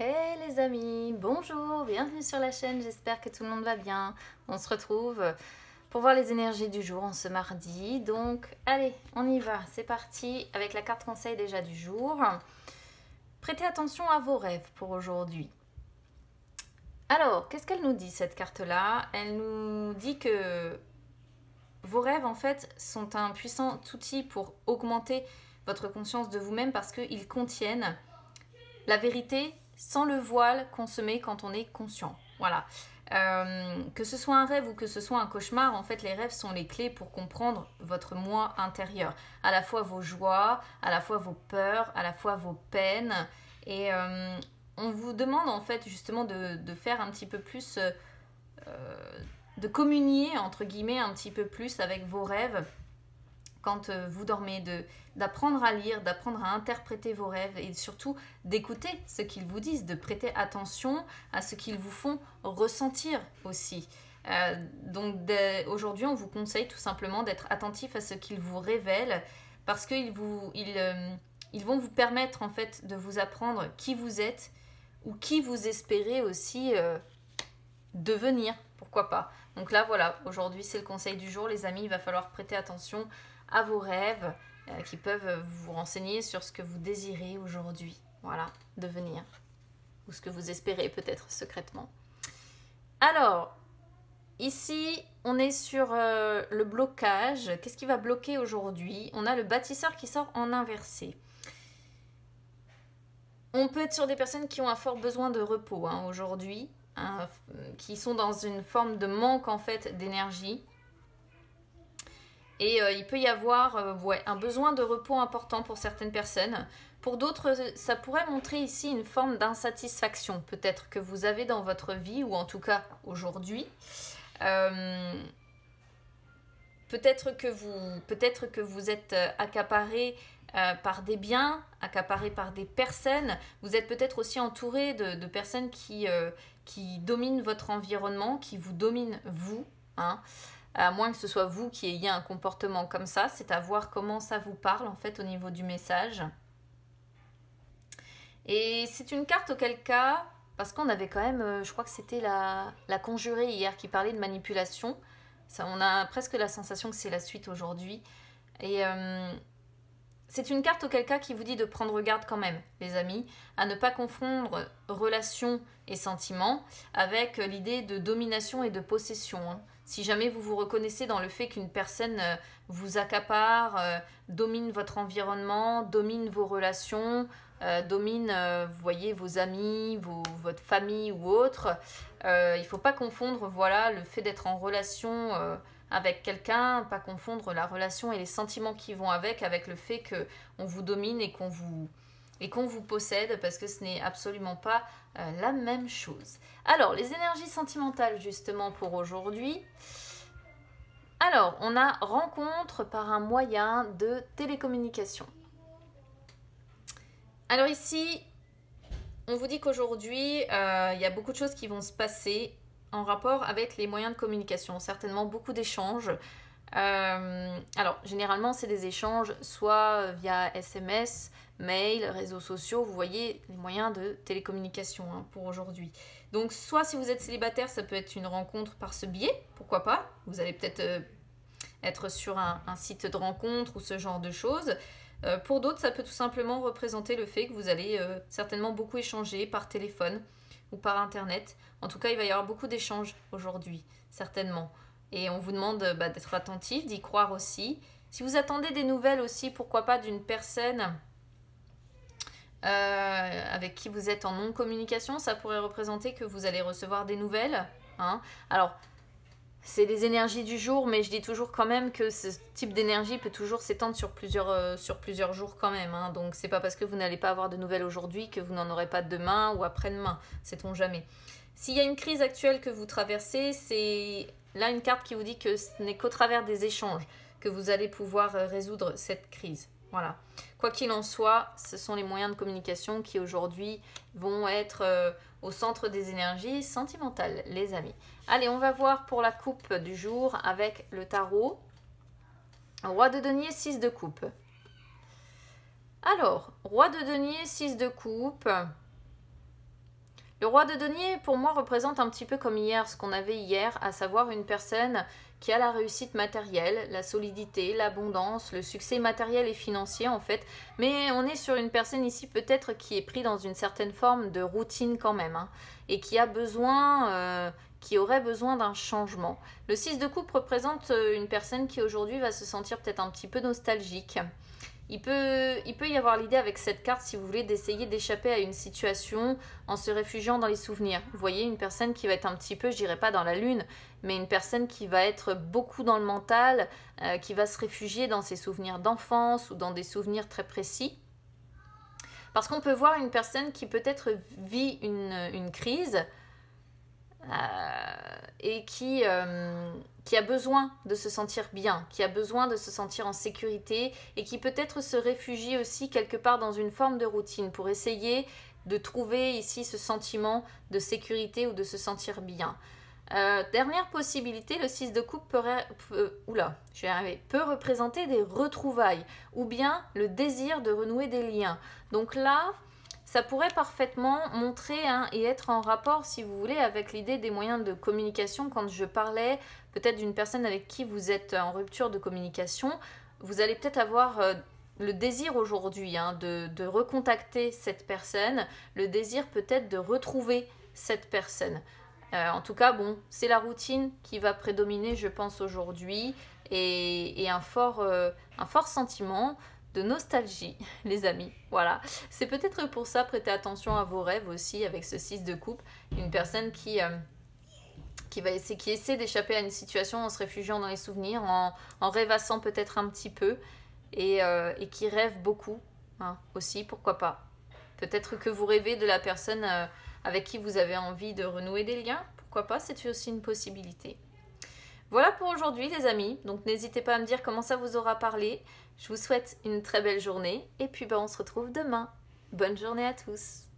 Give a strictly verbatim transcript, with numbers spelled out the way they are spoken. Hey les amis, bonjour, bienvenue sur la chaîne, j'espère que tout le monde va bien. On se retrouve pour voir les énergies du jour en ce mardi. Donc allez, on y va, c'est parti avec la carte conseil déjà du jour. Prêtez attention à vos rêves pour aujourd'hui. Alors, qu'est-ce qu'elle nous dit cette carte-là? Elle nous dit que vos rêves en fait sont un puissant outil pour augmenter votre conscience de vous-même parce qu'ils contiennent la vérité sans le voile qu'on se met quand on est conscient. Voilà. Euh, que ce soit un rêve ou que ce soit un cauchemar, en fait, les rêves sont les clés pour comprendre votre moi intérieur. À la fois vos joies, à la fois vos peurs, à la fois vos peines. Et euh, on vous demande, en fait, justement, de, de faire un petit peu plus... Euh, de communier, entre guillemets, un petit peu plus avec vos rêves quand vous dormez, d'apprendre à lire, d'apprendre à interpréter vos rêves et surtout d'écouter ce qu'ils vous disent, de prêter attention à ce qu'ils vous font ressentir aussi. Euh, donc aujourd'hui, on vous conseille tout simplement d'être attentif à ce qu'ils vous révèlent parce qu'ils vous, ils, euh, ils vont vous permettre en fait de vous apprendre qui vous êtes ou qui vous espérez aussi euh, devenir, pourquoi pas. Donc là, voilà, aujourd'hui, c'est le conseil du jour, les amis, il va falloir prêter attention à vos rêves euh, qui peuvent vous renseigner sur ce que vous désirez aujourd'hui, voilà, devenir, ou ce que vous espérez peut-être secrètement. Alors, ici, on est sur euh, le blocage. Qu'est-ce qui va bloquer aujourd'hui? On a le bâtisseur qui sort en inversé. On peut être sur des personnes qui ont un fort besoin de repos hein, aujourd'hui, hein, qui sont dans une forme de manque en fait d'énergie. Et euh, il peut y avoir euh, ouais, un besoin de repos important pour certaines personnes. Pour d'autres, ça pourrait montrer ici une forme d'insatisfaction peut-être que vous avez dans votre vie ou en tout cas aujourd'hui. Euh, peut-être que vous, peut-être que vous êtes accaparé euh, par des biens, accaparé par des personnes. Vous êtes peut-être aussi entouré de, de personnes qui, euh, qui dominent votre environnement, qui vous dominent vous, hein. À moins que ce soit vous qui ayez un comportement comme ça, c'est à voir comment ça vous parle en fait au niveau du message. Et c'est une carte auquel cas, parce qu'on avait quand même, je crois que c'était la, la conjurée hier qui parlait de manipulation. Ça, on a presque la sensation que c'est la suite aujourd'hui. Et euh, c'est une carte auquel cas qui vous dit de prendre garde quand même, les amis, à ne pas confondre relations et sentiments avec l'idée de domination et de possession, hein. Si jamais vous vous reconnaissez dans le fait qu'une personne vous accapare, euh, domine votre environnement, domine vos relations, euh, domine euh, vous voyez, vos amis, vos, votre famille ou autre, euh, il ne faut pas confondre voilà, le fait d'être en relation euh, avec quelqu'un, pas confondre la relation et les sentiments qui vont avec, avec le fait qu'on vous domine et qu'on vous... et qu'on vous possède, parce que ce n'est absolument pas euh, la même chose. Alors, les énergies sentimentales, justement, pour aujourd'hui. Alors, on a rencontre par un moyen de télécommunication. Alors ici, on vous dit qu'aujourd'hui, il euh, y a beaucoup de choses qui vont se passer en rapport avec les moyens de communication. Certainement, beaucoup d'échanges. Euh, alors, généralement, c'est des échanges soit via S M S, mail, réseaux sociaux, vous voyez les moyens de télécommunication hein, pour aujourd'hui. Donc soit si vous êtes célibataire, ça peut être une rencontre par ce biais, pourquoi pas. Vous allez peut-être euh, être sur un, un site de rencontre ou ce genre de choses. Euh, pour d'autres, ça peut tout simplement représenter le fait que vous allez euh, certainement beaucoup échanger par téléphone ou par internet. En tout cas, il va y avoir beaucoup d'échanges aujourd'hui, certainement. Et on vous demande bah, d'être attentif, d'y croire aussi. Si vous attendez des nouvelles aussi, pourquoi pas d'une personne... Euh, avec qui vous êtes en non-communication, ça pourrait représenter que vous allez recevoir des nouvelles. Hein. Alors, c'est les énergies du jour, mais je dis toujours quand même que ce type d'énergie peut toujours s'étendre sur plusieurs, euh, sur plusieurs jours quand même. Hein. Donc, c'est pas parce que vous n'allez pas avoir de nouvelles aujourd'hui que vous n'en aurez pas demain ou après-demain. Sait-on jamais. S'il y a une crise actuelle que vous traversez, c'est là une carte qui vous dit que ce n'est qu'au travers des échanges que vous allez pouvoir résoudre cette crise. Voilà. Quoi qu'il en soit, ce sont les moyens de communication qui aujourd'hui vont être euh, au centre des énergies sentimentales, les amis. Allez, on va voir pour la coupe du jour avec le tarot. Roi de denier, six de coupe. Alors, roi de denier, six de coupe. Le roi de denier, pour moi, représente un petit peu comme hier, ce qu'on avait hier, à savoir une personne qui a la réussite matérielle, la solidité, l'abondance, le succès matériel et financier en fait. Mais on est sur une personne ici peut-être qui est prise dans une certaine forme de routine quand même, hein, et qui a besoin... Euh, qui aurait besoin d'un changement. Le six de coupe représente une personne qui aujourd'hui va se sentir peut-être un petit peu nostalgique. Il peut, il peut y avoir l'idée avec cette carte, si vous voulez, d'essayer d'échapper à une situation en se réfugiant dans les souvenirs. Vous voyez, une personne qui va être un petit peu, je dirais pas dans la lune, mais une personne qui va être beaucoup dans le mental, euh, qui va se réfugier dans ses souvenirs d'enfance ou dans des souvenirs très précis. Parce qu'on peut voir une personne qui peut-être vit une, une crise, Euh, et qui, euh, qui a besoin de se sentir bien, qui a besoin de se sentir en sécurité et qui peut-être se réfugie aussi quelque part dans une forme de routine pour essayer de trouver ici ce sentiment de sécurité ou de se sentir bien. Euh, dernière possibilité, le six de coupe peut, peut, oula, je vais y arriver, peut représenter des retrouvailles ou bien le désir de renouer des liens. Donc là... ça pourrait parfaitement montrer hein, et être en rapport, si vous voulez, avec l'idée des moyens de communication. Quand je parlais peut-être d'une personne avec qui vous êtes en rupture de communication, vous allez peut-être avoir euh, le désir aujourd'hui hein, de, de recontacter cette personne, le désir peut-être de retrouver cette personne. Euh, en tout cas, bon, c'est la routine qui va prédominer, je pense, aujourd'hui et, et un fort, euh, un fort sentiment de nostalgie, les amis. Voilà, c'est peut-être pour ça, prêtez attention à vos rêves aussi avec ce six de coupe. Une personne qui, euh, qui, va essayer, qui essaie d'échapper à une situation en se réfugiant dans les souvenirs, en, en rêvassant peut-être un petit peu et, euh, et qui rêve beaucoup hein, aussi, pourquoi pas. Peut-être que vous rêvez de la personne euh, avec qui vous avez envie de renouer des liens, pourquoi pas, c'est aussi une possibilité. Voilà pour aujourd'hui les amis, donc n'hésitez pas à me dire comment ça vous aura parlé. Je vous souhaite une très belle journée et puis ben, on se retrouve demain. Bonne journée à tous.